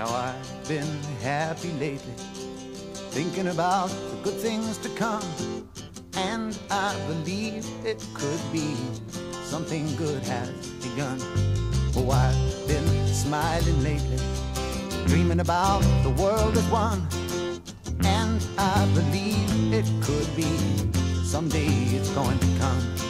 Now I've been happy lately, thinking about the good things to come, and I believe it could be something good has begun. Oh, I've been smiling lately, dreaming about the world as one, and I believe it could be someday it's going to come.